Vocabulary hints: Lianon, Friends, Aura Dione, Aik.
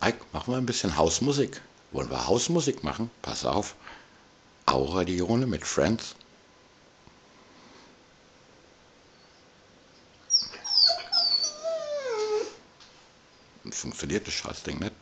Ike, machen wir ein bisschen Hausmusik. Wollen wir Hausmusik machen? Pass auf. Aura Dione mit Friends. Funktioniert das Scheißding nicht.